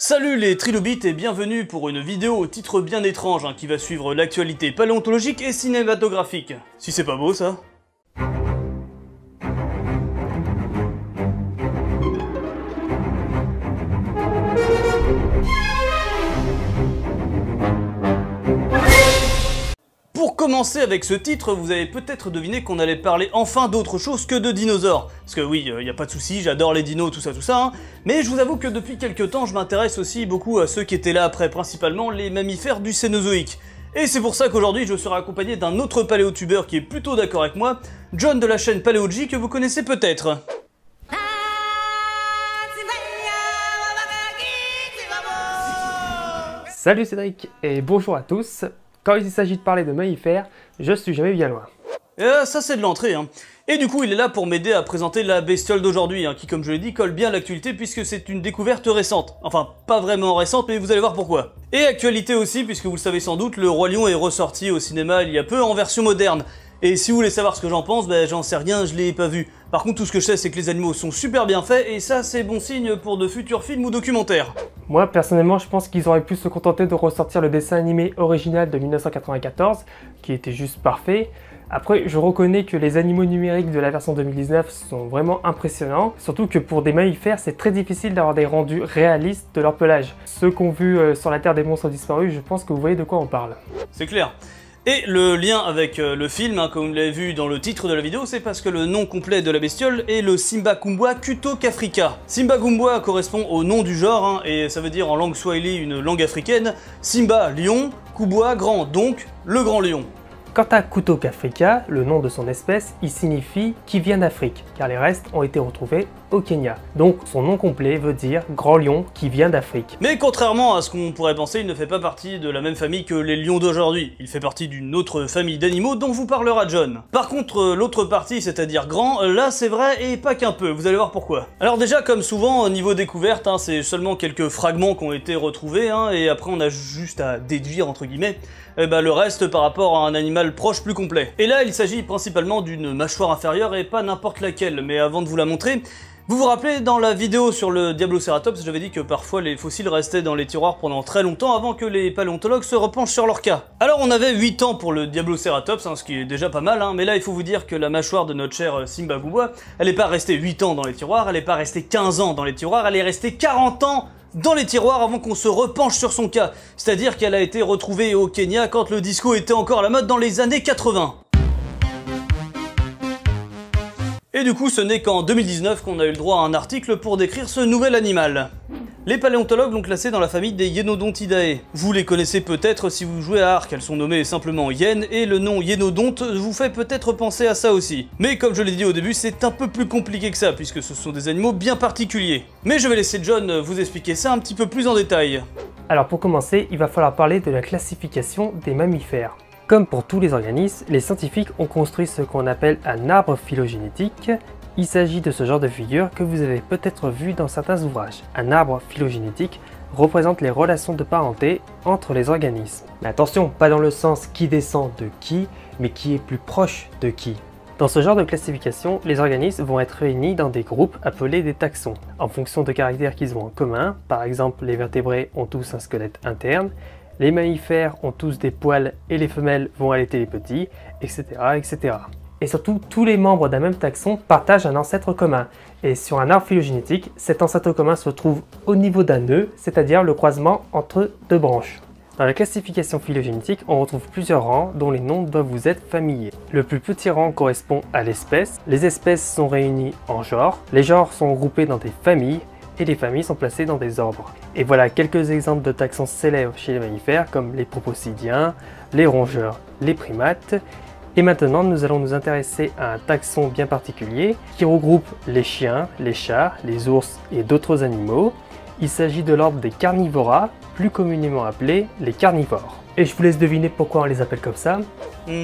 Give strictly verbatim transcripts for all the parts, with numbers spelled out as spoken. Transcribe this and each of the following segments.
Salut les trilobites et bienvenue pour une vidéo au titre bien étrange hein, qui va suivre l'actualité paléontologique et cinématographique. Si c'est pas beau ça. Pour commencer avec ce titre, vous avez peut-être deviné qu'on allait parler enfin d'autre chose que de dinosaures. Parce que oui, il n'y a pas de souci, j'adore les dinos, tout ça, tout ça, hein. Mais je vous avoue que depuis quelques temps, je m'intéresse aussi beaucoup à ceux qui étaient là après, principalement les mammifères du Cénozoïque. Et c'est pour ça qu'aujourd'hui, je serai accompagné d'un autre paléotubeur qui est plutôt d'accord avec moi, John de la chaîne Paléo-J que vous connaissez peut-être. Salut Cédric et bonjour à tous. Quand il s'agit de parler de mammifères, je suis jamais bien loin. Euh, ça c'est de l'entrée, hein. Et du coup il est là pour m'aider à présenter la bestiole d'aujourd'hui, hein, qui comme je l'ai dit colle bien à l'actualité puisque c'est une découverte récente. Enfin, pas vraiment récente, mais vous allez voir pourquoi. Et actualité aussi, puisque vous le savez sans doute, le Roi Lion est ressorti au cinéma il y a peu en version moderne. Et si vous voulez savoir ce que j'en pense, bah j'en sais rien, je l'ai pas vu. Par contre, tout ce que je sais, c'est que les animaux sont super bien faits, et ça, c'est bon signe pour de futurs films ou documentaires. Moi, personnellement, je pense qu'ils auraient pu se contenter de ressortir le dessin animé original de mille neuf cent quatre-vingt-quatorze, qui était juste parfait. Après, je reconnais que les animaux numériques de la version deux mille dix-neuf sont vraiment impressionnants, surtout que pour des mammifères, c'est très difficile d'avoir des rendus réalistes de leur pelage. Ceux qu'on vu sur la Terre des monstres disparus, je pense que vous voyez de quoi on parle. C'est clair. Et le lien avec le film, hein, comme vous l'avez vu dans le titre de la vidéo, c'est parce que le nom complet de la bestiole est le Simbakubwa kutokaafrika. Simbakubwa correspond au nom du genre, hein, et ça veut dire en langue swahili, une langue africaine, Simba, lion, Kubwa, grand, donc le grand lion. Quant à kutokaafrika, le nom de son espèce, il signifie « qui vient d'Afrique », car les restes ont été retrouvés au Kenya. Donc son nom complet veut dire « grand lion qui vient d'Afrique ». Mais contrairement à ce qu'on pourrait penser, il ne fait pas partie de la même famille que les lions d'aujourd'hui. Il fait partie d'une autre famille d'animaux dont vous parlera John. Par contre, l'autre partie, c'est-à-dire grand, là c'est vrai et pas qu'un peu, vous allez voir pourquoi. Alors déjà, comme souvent, au niveau découverte, hein, c'est seulement quelques fragments qui ont été retrouvés, hein, et après on a juste à déduire, entre guillemets, et bah, le reste par rapport à un animal proche plus complet. Et là, il s'agit principalement d'une mâchoire inférieure et pas n'importe laquelle, mais avant de vous la montrer, vous vous rappelez, dans la vidéo sur le Diabloceratops, j'avais dit que parfois les fossiles restaient dans les tiroirs pendant très longtemps avant que les paléontologues se repenchent sur leur cas. Alors on avait huit ans pour le Diabloceratops, hein, ce qui est déjà pas mal, hein, mais là il faut vous dire que la mâchoire de notre cher Simbakubwa, elle n'est pas restée huit ans dans les tiroirs, elle n'est pas restée quinze ans dans les tiroirs, elle est restée quarante ans dans les tiroirs avant qu'on se repenche sur son cas. C'est-à-dire qu'elle a été retrouvée au Kenya quand le disco était encore à la mode dans les années quatre-vingt. Et du coup, ce n'est qu'en deux mille dix-neuf qu'on a eu le droit à un article pour décrire ce nouvel animal. Les paléontologues l'ont classé dans la famille des Hyénodontidae. Vous les connaissez peut-être si vous jouez à Ark, elles sont nommées simplement hyènes, et le nom Hyénodonte vous fait peut-être penser à ça aussi. Mais comme je l'ai dit au début, c'est un peu plus compliqué que ça, puisque ce sont des animaux bien particuliers. Mais je vais laisser John vous expliquer ça un petit peu plus en détail. Alors pour commencer, il va falloir parler de la classification des mammifères. Comme pour tous les organismes, les scientifiques ont construit ce qu'on appelle un arbre phylogénétique. Il s'agit de ce genre de figure que vous avez peut-être vu dans certains ouvrages. Un arbre phylogénétique représente les relations de parenté entre les organismes. Mais attention, pas dans le sens qui descend de qui, mais qui est plus proche de qui. Dans ce genre de classification, les organismes vont être réunis dans des groupes appelés des taxons, en fonction de caractères qu'ils ont en commun. Par exemple, les vertébrés ont tous un squelette interne, les mammifères ont tous des poils et les femelles vont allaiter les petits, et cetera, et cetera. Et surtout, tous les membres d'un même taxon partagent un ancêtre commun. Et sur un arbre phylogénétique, cet ancêtre commun se trouve au niveau d'un nœud, c'est-à-dire le croisement entre deux branches. Dans la classification phylogénétique, on retrouve plusieurs rangs dont les noms doivent vous être familiers. Le plus petit rang correspond à l'espèce, les espèces sont réunies en genres, les genres sont groupés dans des familles, et les familles sont placées dans des ordres. Et voilà quelques exemples de taxons célèbres chez les mammifères comme les proboscidiens, les rongeurs, les primates. Et maintenant nous allons nous intéresser à un taxon bien particulier qui regroupe les chiens, les chats, les ours et d'autres animaux. Il s'agit de l'ordre des Carnivora, plus communément appelés les carnivores. Et je vous laisse deviner pourquoi on les appelle comme ça.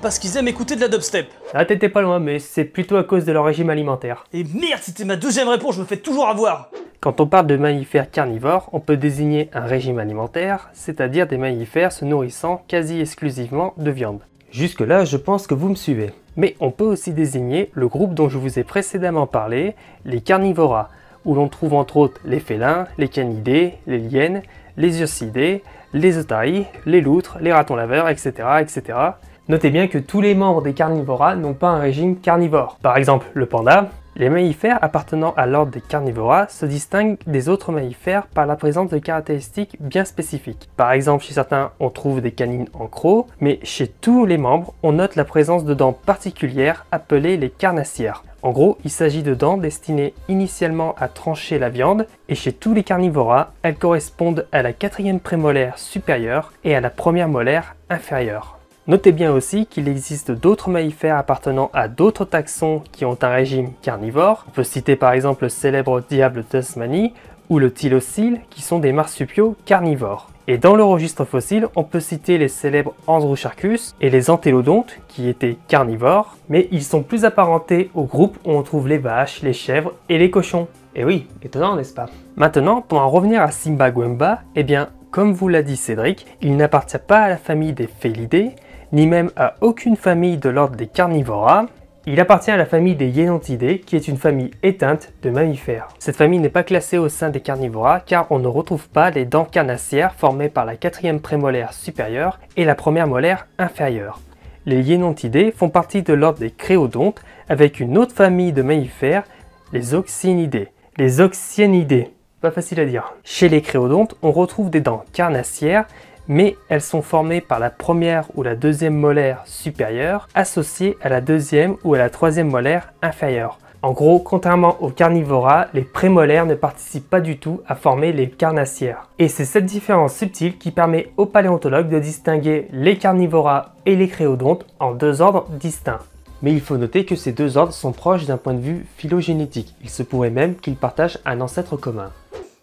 Parce qu'ils aiment écouter de la dubstep. Ah, t'étais pas loin, mais c'est plutôt à cause de leur régime alimentaire. Et merde, c'était ma deuxième réponse, je me fais toujours avoir. Quand on parle de mammifères carnivores, on peut désigner un régime alimentaire, c'est-à-dire des mammifères se nourrissant quasi exclusivement de viande. Jusque-là, je pense que vous me suivez. Mais on peut aussi désigner le groupe dont je vous ai précédemment parlé, les Carnivora, où l'on trouve entre autres les félins, les canidés, les liènes, les ursidés, les otaries, les loutres, les ratons laveurs, et cetera et cetera. Notez bien que tous les membres des Carnivora n'ont pas un régime carnivore. Par exemple, le panda. Les mammifères appartenant à l'ordre des Carnivora se distinguent des autres mammifères par la présence de caractéristiques bien spécifiques. Par exemple, chez certains, on trouve des canines en croc, mais chez tous les membres, on note la présence de dents particulières appelées les carnassières. En gros, il s'agit de dents destinées initialement à trancher la viande, et chez tous les Carnivora, elles correspondent à la quatrième prémolaire supérieure et à la première molaire inférieure. Notez bien aussi qu'il existe d'autres mammifères appartenant à d'autres taxons qui ont un régime carnivore. On peut citer par exemple le célèbre diable de Tasmanie ou le tylocyle qui sont des marsupiaux carnivores. Et dans le registre fossile, on peut citer les célèbres Andrewsarchus et les Antélodontes qui étaient carnivores, mais ils sont plus apparentés au groupe où on trouve les vaches, les chèvres et les cochons. Et oui, étonnant n'est-ce pas? Maintenant, pour en revenir à Simbakubwa, eh bien, comme vous l'a dit Cédric, il n'appartient pas à la famille des Félidés, ni même à aucune famille de l'ordre des Carnivora. Il appartient à la famille des Hyénodontidae, qui est une famille éteinte de mammifères. Cette famille n'est pas classée au sein des Carnivora, car on ne retrouve pas les dents carnassières formées par la quatrième prémolaire supérieure et la première molaire inférieure. Les Hyénodontidae font partie de l'ordre des Créodontes, avec une autre famille de mammifères, les Oxyaenidae. Les Oxyaenidae, pas facile à dire. Chez les Créodontes, on retrouve des dents carnassières, mais elles sont formées par la première ou la deuxième molaire supérieure associée à la deuxième ou à la troisième molaire inférieure. En gros, contrairement aux Carnivora, les prémolaires ne participent pas du tout à former les carnassières. Et c'est cette différence subtile qui permet aux paléontologues de distinguer les Carnivora et les Créodontes en deux ordres distincts. Mais il faut noter que ces deux ordres sont proches d'un point de vue phylogénétique. Il se pourrait même qu'ils partagent un ancêtre commun.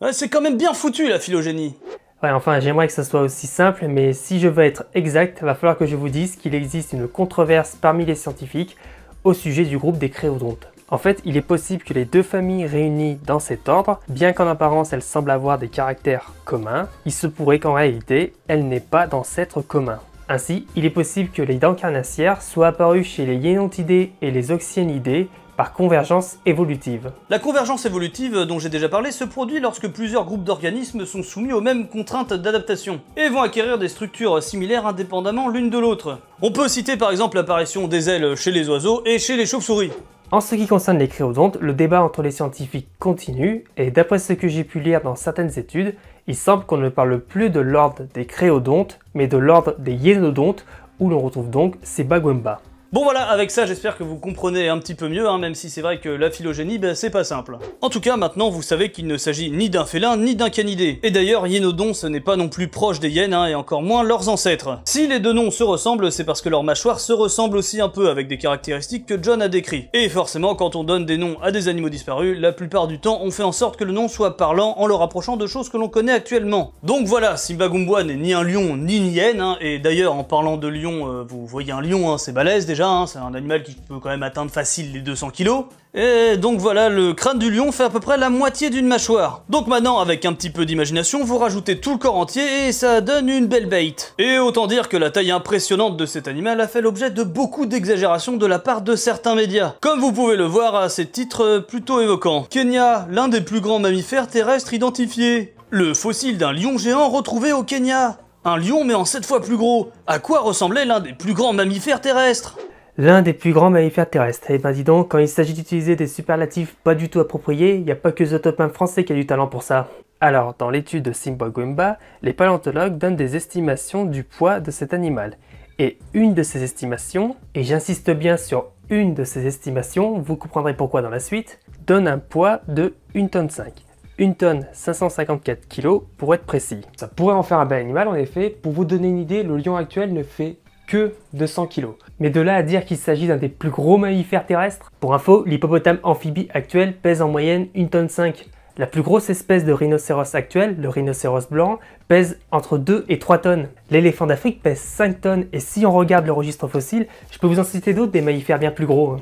Ouais, c'est quand même bien foutu la phylogénie. Ouais, enfin, j'aimerais que ça soit aussi simple, mais si je veux être exact, il va falloir que je vous dise qu'il existe une controverse parmi les scientifiques au sujet du groupe des Créodontes. En fait, il est possible que les deux familles réunies dans cet ordre, bien qu'en apparence elles semblent avoir des caractères communs, il se pourrait qu'en réalité, elles n'aient pas d'ancêtres communs. Ainsi, il est possible que les dents carnassières soient apparues chez les Hyénodontidae et les Oxyaenidae par convergence évolutive. La convergence évolutive dont j'ai déjà parlé se produit lorsque plusieurs groupes d'organismes sont soumis aux mêmes contraintes d'adaptation et vont acquérir des structures similaires indépendamment l'une de l'autre. On peut citer par exemple l'apparition des ailes chez les oiseaux et chez les chauves-souris. En ce qui concerne les Créodontes, le débat entre les scientifiques continue et d'après ce que j'ai pu lire dans certaines études, il semble qu'on ne parle plus de l'ordre des Créodontes mais de l'ordre des Hyénodontes où l'on retrouve donc Simbakubwa. Bon voilà, avec ça j'espère que vous comprenez un petit peu mieux, hein, même si c'est vrai que la phylogénie, bah, c'est pas simple. En tout cas, maintenant vous savez qu'il ne s'agit ni d'un félin, ni d'un canidé. Et d'ailleurs, Hyénodon, ce n'est pas non plus proche des hyènes, hein, et encore moins leurs ancêtres. Si les deux noms se ressemblent, c'est parce que leurs mâchoires se ressemblent aussi un peu, avec des caractéristiques que John a décrites. Et forcément, quand on donne des noms à des animaux disparus, la plupart du temps, on fait en sorte que le nom soit parlant en le rapprochant de choses que l'on connaît actuellement. Donc voilà, Simbakubwa n'est ni un lion, ni une hyène, hein, et d'ailleurs, en parlant de lion, euh, vous voyez un lion, hein, c'est balèze déjà. C'est un animal qui peut quand même atteindre facile les deux cents kilos. Et donc voilà, le crâne du lion fait à peu près la moitié d'une mâchoire. Donc maintenant, avec un petit peu d'imagination, vous rajoutez tout le corps entier et ça donne une belle bête. Et autant dire que la taille impressionnante de cet animal a fait l'objet de beaucoup d'exagérations de la part de certains médias. Comme vous pouvez le voir à ces titres plutôt évoquants. Kenya, l'un des plus grands mammifères terrestres identifiés. Le fossile d'un lion géant retrouvé au Kenya. Un lion mais en sept fois plus gros. À quoi ressemblait l'un des plus grands mammifères terrestres ? L'un des plus grands mammifères terrestres. Et ben dis donc, quand il s'agit d'utiliser des superlatifs pas du tout appropriés, il n'y a pas que Zootopin français qui a du talent pour ça. Alors, dans l'étude de Simbakubwa, les paléontologues donnent des estimations du poids de cet animal. Et une de ces estimations, et j'insiste bien sur une de ces estimations, vous comprendrez pourquoi dans la suite, donne un poids de une tonne cinq. une tonne cinq cent cinquante-quatre kilos pour être précis. Ça pourrait en faire un bel animal en effet. Pour vous donner une idée, le lion actuel ne fait que deux cents kilos. Mais de là à dire qu'il s'agit d'un des plus gros mammifères terrestres, pour info, l'hippopotame amphibie actuel pèse en moyenne une tonne cinq. La plus grosse espèce de rhinocéros actuel, le rhinocéros blanc, pèse entre deux et trois tonnes. L'éléphant d'Afrique pèse cinq tonnes et si on regarde le registre fossile, je peux vous en citer d'autres des mammifères bien plus gros.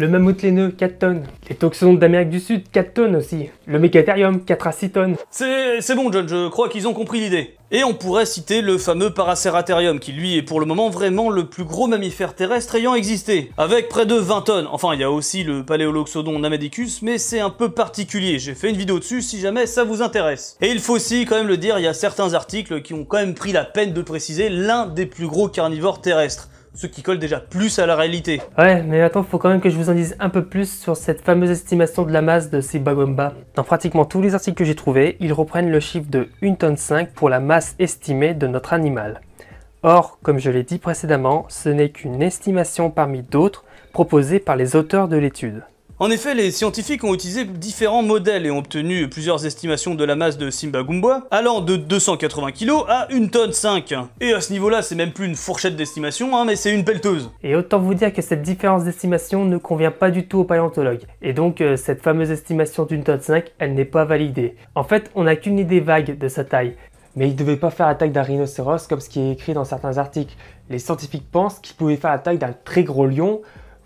Le mammouth laineux, quatre tonnes. Les toxodontes d'Amérique du Sud, quatre tonnes aussi. Le mécatherium, quatre à six tonnes. C'est bon John, je crois qu'ils ont compris l'idée. Et on pourrait citer le fameux Paraceratherium, qui lui est pour le moment vraiment le plus gros mammifère terrestre ayant existé, avec près de vingt tonnes. Enfin, il y a aussi le Paléoloxodon namadicus, mais c'est un peu particulier, j'ai fait une vidéo dessus si jamais ça vous intéresse. Et il faut aussi quand même le dire, il y a certains articles qui ont quand même pris la peine de préciser l'un des plus gros carnivores terrestres, ce qui colle déjà plus à la réalité. Ouais, mais attends, faut quand même que je vous en dise un peu plus sur cette fameuse estimation de la masse de Simbakubwa. Dans pratiquement tous les articles que j'ai trouvés, ils reprennent le chiffre de une tonne cinq pour la masse estimée de notre animal. Or, comme je l'ai dit précédemment, ce n'est qu'une estimation parmi d'autres proposées par les auteurs de l'étude. En effet, les scientifiques ont utilisé différents modèles et ont obtenu plusieurs estimations de la masse de Simbakubwa, allant de deux cent quatre-vingts kilos à une tonne cinq. Et à ce niveau-là, c'est même plus une fourchette d'estimation, hein, mais c'est une pelleteuse. Et autant vous dire que cette différence d'estimation ne convient pas du tout aux paléontologues. Et donc, euh, cette fameuse estimation d'une tonne cinq, elle n'est pas validée. En fait, on n'a qu'une idée vague de sa taille. Mais il ne devait pas faire la taille d'un rhinocéros comme ce qui est écrit dans certains articles. Les scientifiques pensent qu'il pouvait faire la taille d'un très gros lion,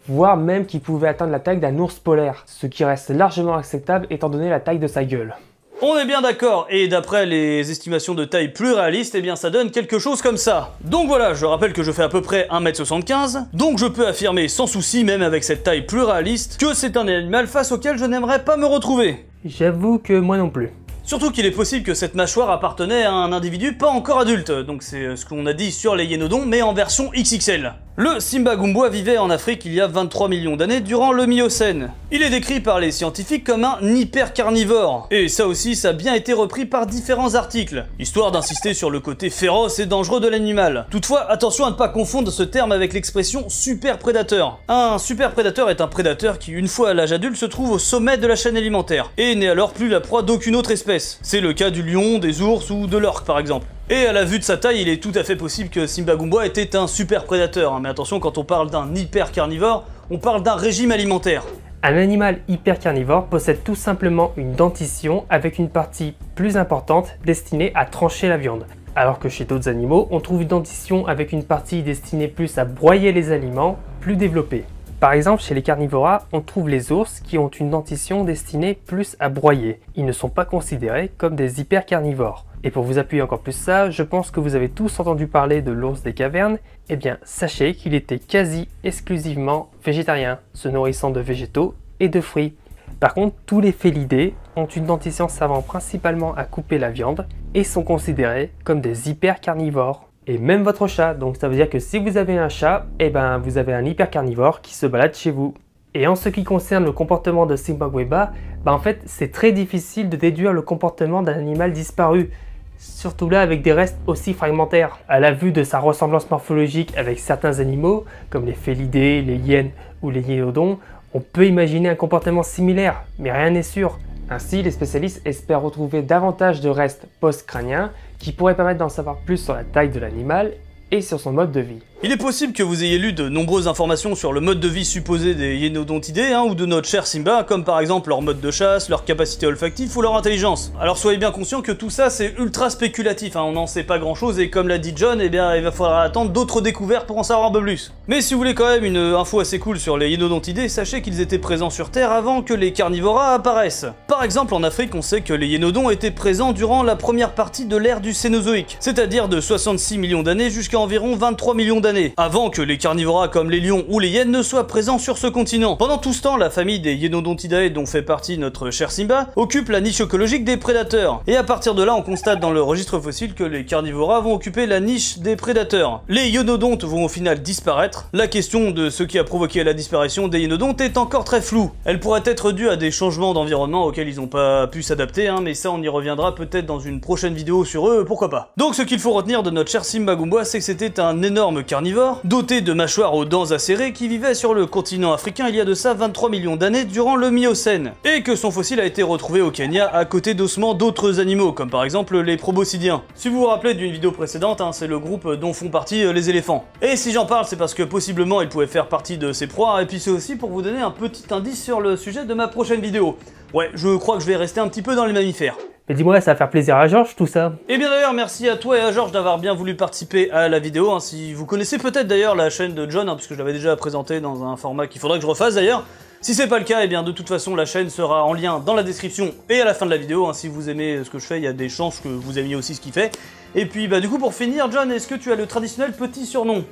voire même qu'il pouvait atteindre la taille d'un ours polaire, ce qui reste largement acceptable étant donné la taille de sa gueule. On est bien d'accord, et d'après les estimations de taille plus réalistes, eh bien ça donne quelque chose comme ça. Donc voilà, je rappelle que je fais à peu près un mètre soixante-quinze, donc je peux affirmer sans souci, même avec cette taille plus réaliste, que c'est un animal face auquel je n'aimerais pas me retrouver. J'avoue que moi non plus. Surtout qu'il est possible que cette mâchoire appartenait à un individu pas encore adulte, donc c'est ce qu'on a dit sur les hyénodons, mais en version X X L. Le Simbakubwa vivait en Afrique il y a vingt-trois millions d'années durant le Miocène. Il est décrit par les scientifiques comme un hypercarnivore, et ça aussi ça a bien été repris par différents articles, histoire d'insister sur le côté féroce et dangereux de l'animal. Toutefois, attention à ne pas confondre ce terme avec l'expression super prédateur. Un super prédateur est un prédateur qui, une fois à l'âge adulte, se trouve au sommet de la chaîne alimentaire, et n'est alors plus la proie d'aucune autre espèce. C'est le cas du lion, des ours ou de l'orque par exemple. Et à la vue de sa taille, il est tout à fait possible que Simbakubwa était un super prédateur, hein, mais attention, quand on parle d'un hyper carnivore, on parle d'un régime alimentaire. Un animal hyper carnivore possède tout simplement une dentition avec une partie plus importante destinée à trancher la viande. Alors que chez d'autres animaux, on trouve une dentition avec une partie destinée plus à broyer les aliments, plus développée. Par exemple, chez les carnivora, on trouve les ours qui ont une dentition destinée plus à broyer. Ils ne sont pas considérés comme des hypercarnivores. Et pour vous appuyer encore plus ça, je pense que vous avez tous entendu parler de l'ours des cavernes. Eh bien, sachez qu'il était quasi exclusivement végétarien, se nourrissant de végétaux et de fruits. Par contre, tous les félidés ont une dentition servant principalement à couper la viande et sont considérés comme des hypercarnivores. Et même votre chat, donc ça veut dire que si vous avez un chat, eh ben vous avez un hypercarnivore qui se balade chez vous. Et en ce qui concerne le comportement de Simbakubwa, bah en fait c'est très difficile de déduire le comportement d'un animal disparu, surtout là avec des restes aussi fragmentaires. À la vue de sa ressemblance morphologique avec certains animaux, comme les félidés, les hyènes ou les hyénodons, on peut imaginer un comportement similaire, mais rien n'est sûr. Ainsi, les spécialistes espèrent retrouver davantage de restes post-crâniens qui pourraient permettre d'en savoir plus sur la taille de l'animal et sur son mode de vie. Il est possible que vous ayez lu de nombreuses informations sur le mode de vie supposé des Hyénodontidae, hein, ou de notre cher Simba, comme par exemple leur mode de chasse, leur capacité olfactive ou leur intelligence. Alors soyez bien conscient que tout ça c'est ultra spéculatif, hein, on n'en sait pas grand chose et comme l'a dit John, eh bien, il va falloir attendre d'autres découvertes pour en savoir un peu plus. Mais si vous voulez quand même une info assez cool sur les Hyénodontidae, sachez qu'ils étaient présents sur Terre avant que les carnivora apparaissent. Par exemple en Afrique, on sait que les hyénodons étaient présents durant la première partie de l'ère du Cénozoïque, c'est-à-dire de soixante-six millions d'années jusqu'à environ vingt-trois millions d'années. Avant que les carnivora comme les lions ou les hyènes ne soient présents sur ce continent. Pendant tout ce temps, la famille des Hyénodontidae, dont fait partie notre cher Simba, occupe la niche écologique des prédateurs. Et à partir de là, on constate dans le registre fossile que les carnivora vont occuper la niche des prédateurs. Les hyénodontes vont au final disparaître. La question de ce qui a provoqué la disparition des hyénodontes est encore très floue. Elle pourrait être due à des changements d'environnement auxquels ils n'ont pas pu s'adapter, hein, mais ça on y reviendra peut-être dans une prochaine vidéo sur eux, pourquoi pas. Donc ce qu'il faut retenir de notre cher Simbakubwa, c'est que c'était un énorme carnivore doté de mâchoires aux dents acérées qui vivait sur le continent africain il y a de ça vingt-trois millions d'années durant le Miocène, et que son fossile a été retrouvé au Kenya à côté d'ossements d'autres animaux, comme par exemple les proboscidiens. Si vous vous rappelez d'une vidéo précédente, hein, c'est le groupe dont font partie les éléphants. Et si j'en parle, c'est parce que possiblement ils pouvaient faire partie de ces proies, et puis c'est aussi pour vous donner un petit indice sur le sujet de ma prochaine vidéo. Ouais, je crois que je vais rester un petit peu dans les mammifères. Mais dis-moi, ça va faire plaisir à Georges tout ça. Et bien d'ailleurs, merci à toi et à Georges d'avoir bien voulu participer à la vidéo. Hein. Si vous connaissez peut-être d'ailleurs la chaîne de John, hein, puisque je l'avais déjà présentée dans un format qu'il faudrait que je refasse d'ailleurs. Si c'est pas le cas, et bien de toute façon la chaîne sera en lien dans la description et à la fin de la vidéo. Hein. Si vous aimez ce que je fais, il y a des chances que vous aimiez aussi ce qu'il fait. Et puis bah du coup pour finir, John, est-ce que tu as le traditionnel petit surnom?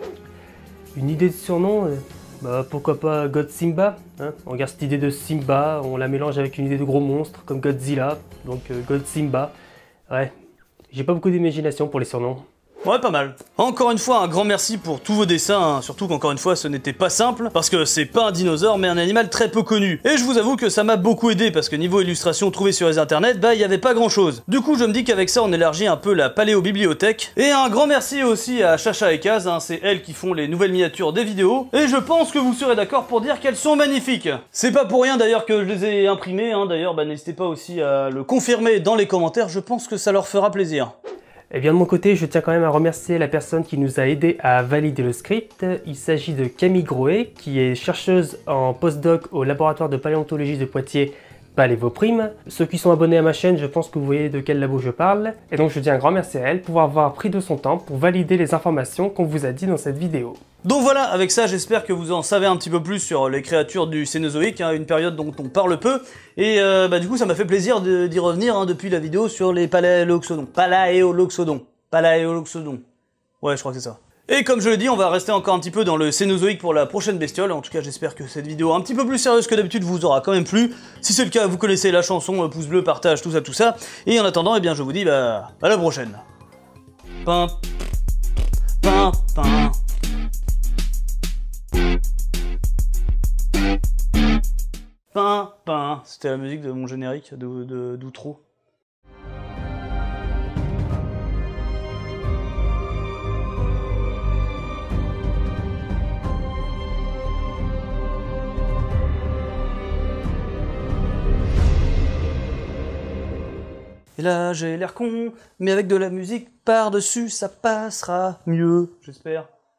Une idée de surnom euh... Bah pourquoi pas God Simba, hein. On regarde cette idée de Simba, on la mélange avec une idée de gros monstre comme Godzilla, donc euh, God Simba. Ouais, j'ai pas beaucoup d'imagination pour les surnoms. Ouais, pas mal. Encore une fois, un grand merci pour tous vos dessins, hein. Surtout qu'encore une fois, ce n'était pas simple, parce que c'est pas un dinosaure, mais un animal très peu connu. Et je vous avoue que ça m'a beaucoup aidé, parce que niveau illustration trouvée sur les internets, bah, il n'y avait pas grand-chose. Du coup, je me dis qu'avec ça, on élargit un peu la paléo-bibliothèque. Et un grand merci aussi à Chacha et Kaz, hein. C'est elles qui font les nouvelles miniatures des vidéos, et je pense que vous serez d'accord pour dire qu'elles sont magnifiques. C'est pas pour rien d'ailleurs que je les ai imprimées, hein. D'ailleurs, bah, n'hésitez pas aussi à le confirmer dans les commentaires, je pense que ça leur fera plaisir. Eh bien de mon côté, je tiens quand même à remercier la personne qui nous a aidé à valider le script. Il s'agit de Camille Grohé, qui est chercheuse en postdoc au laboratoire de paléontologie de Poitiers, Palévoprime. Ceux qui sont abonnés à ma chaîne, je pense que vous voyez de quel labo je parle. Et donc je tiens un grand merci à elle pour avoir pris de son temps pour valider les informations qu'on vous a dit dans cette vidéo. Donc voilà, avec ça j'espère que vous en savez un petit peu plus sur les créatures du Cénozoïque, hein, une période dont on parle peu, et euh, bah, du coup ça m'a fait plaisir d'y revenir, hein, depuis la vidéo sur les Paléoloxodons. Palaeoloxodon. Palaeoloxodon. Ouais, je crois que c'est ça. Et comme je l'ai dit, on va rester encore un petit peu dans le Cénozoïque pour la prochaine bestiole, en tout cas j'espère que cette vidéo un petit peu plus sérieuse que d'habitude vous aura quand même plu. Si c'est le cas, vous connaissez la chanson, pouce bleu, partage, tout ça, tout ça, et en attendant, eh bien je vous dis bah, à la prochaine. Pin, pin, pin. Pain, pain. C'était la musique de mon générique de, de, d'outro. Et là j'ai l'air con, mais avec de la musique par-dessus ça passera mieux, j'espère.